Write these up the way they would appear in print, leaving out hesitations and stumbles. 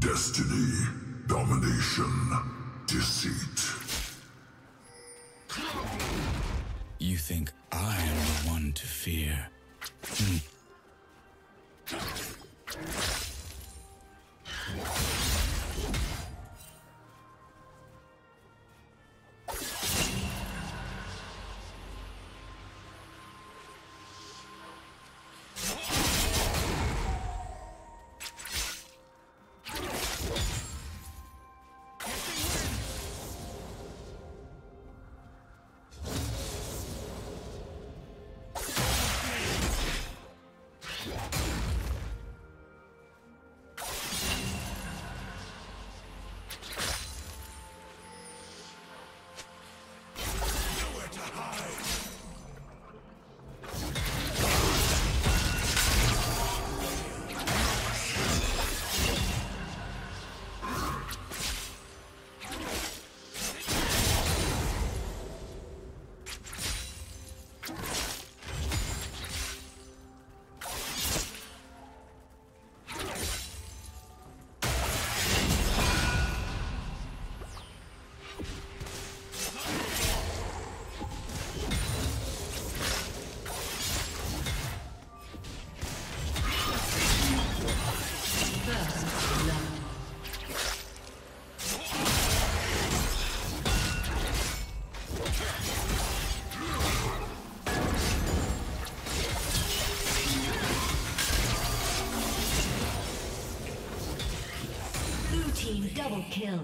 Destiny, domination, deceit. You think I am the one to fear? Double kill.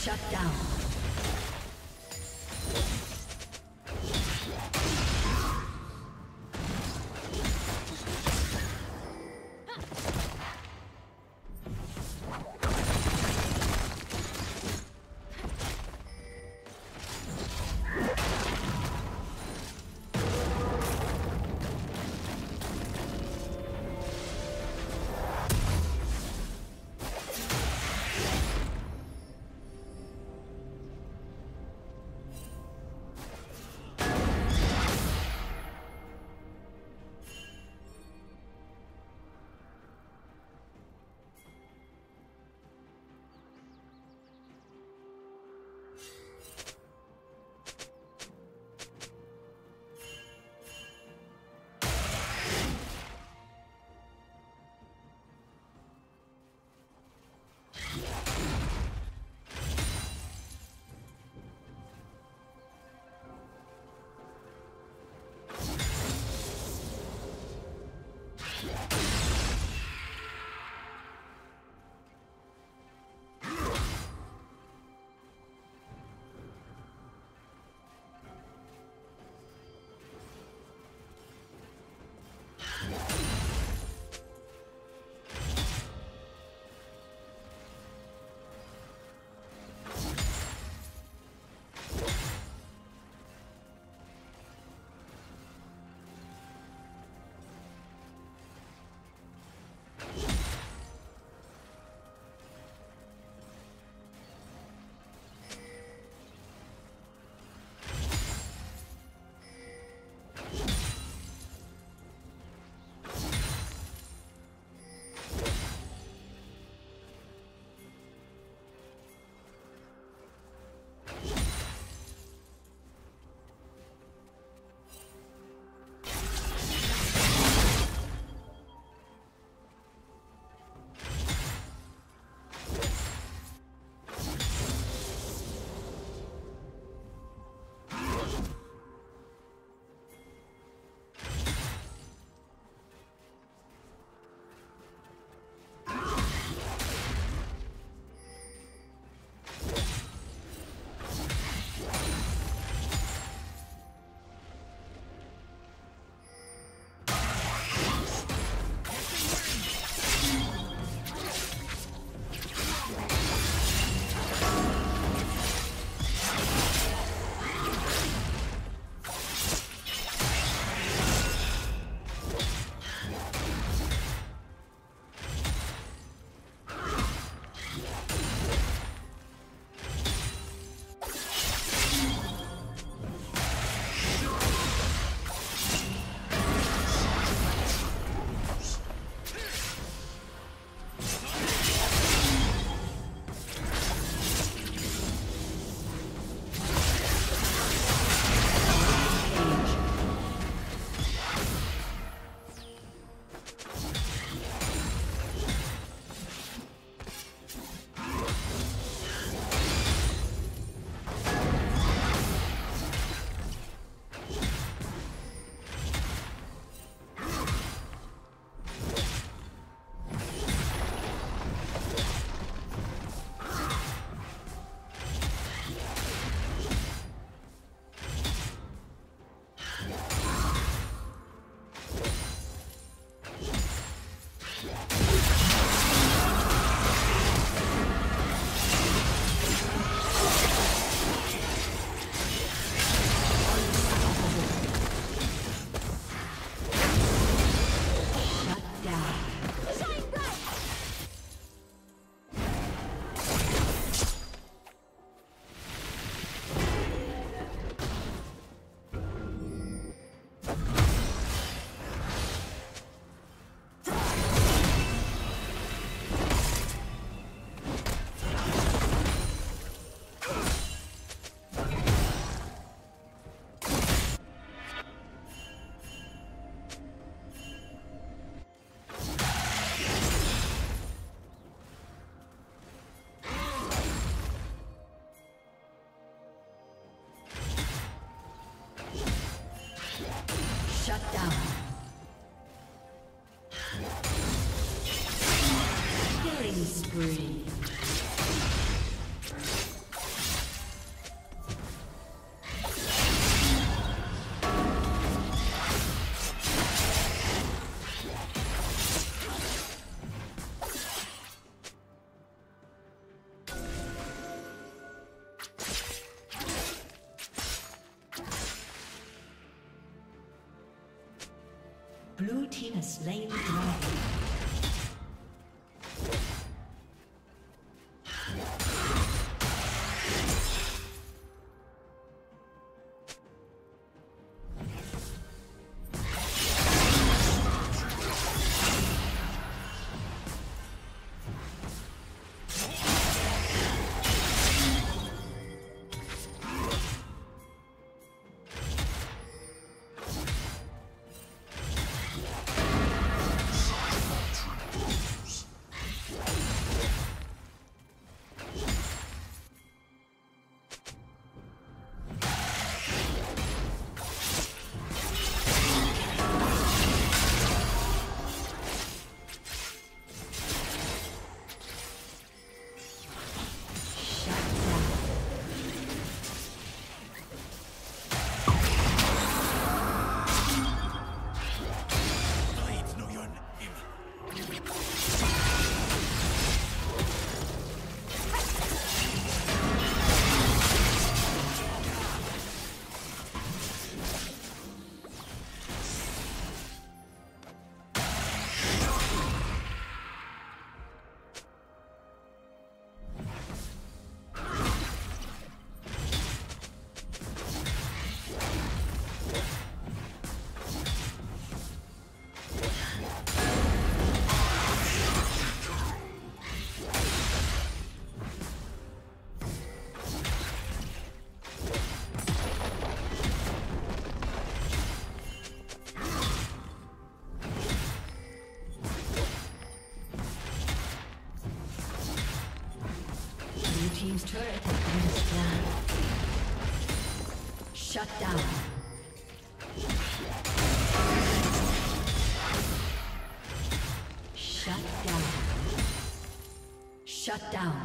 Shut down. spree. Blue team has slain the dragon. Team's turret has been destroyed. Shut down. Shut down. Shut down.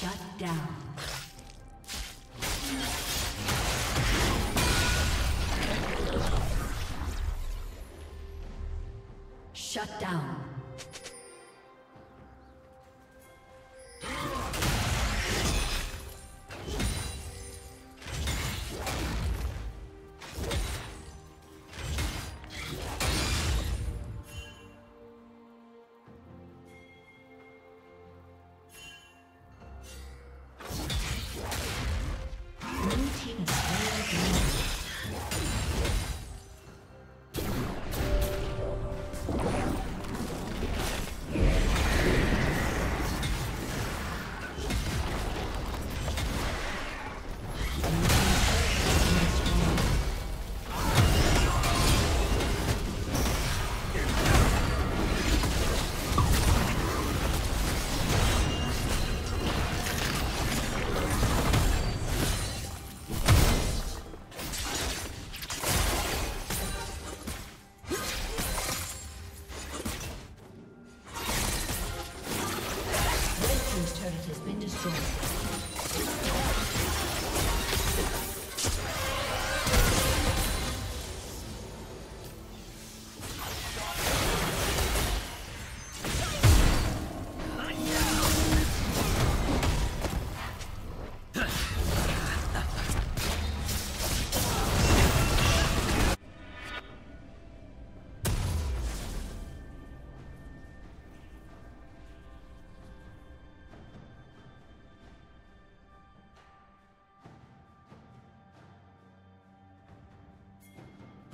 Shut down. Shut down.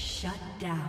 Shut down.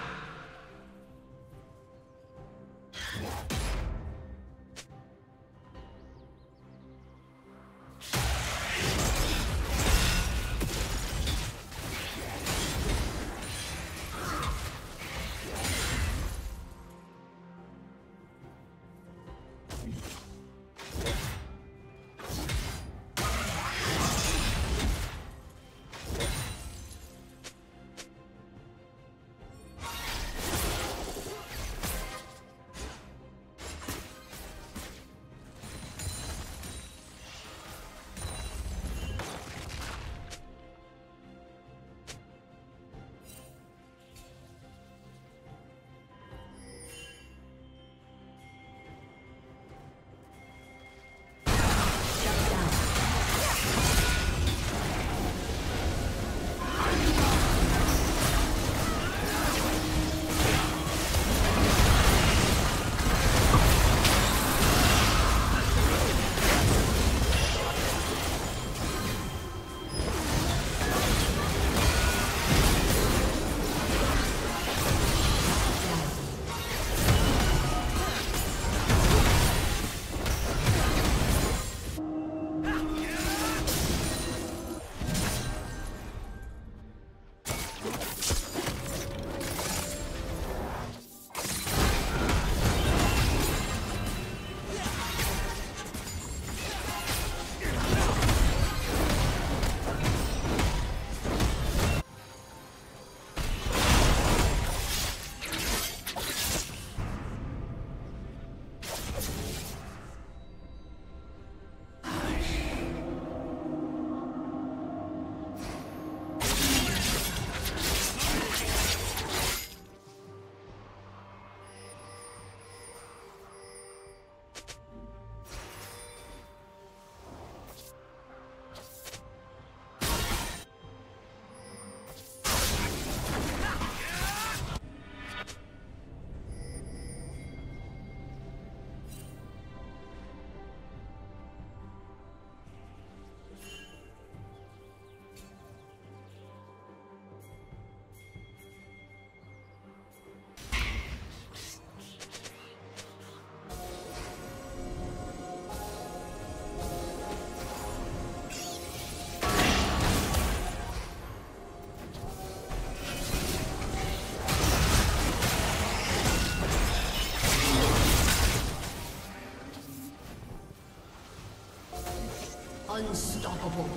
Unstoppable.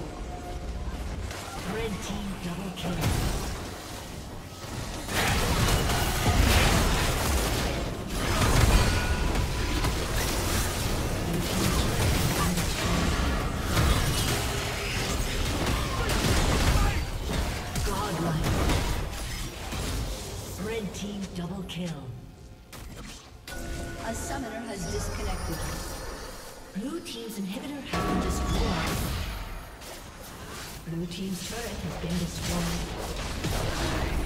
Red team double kill. Blue team's turret has been destroyed.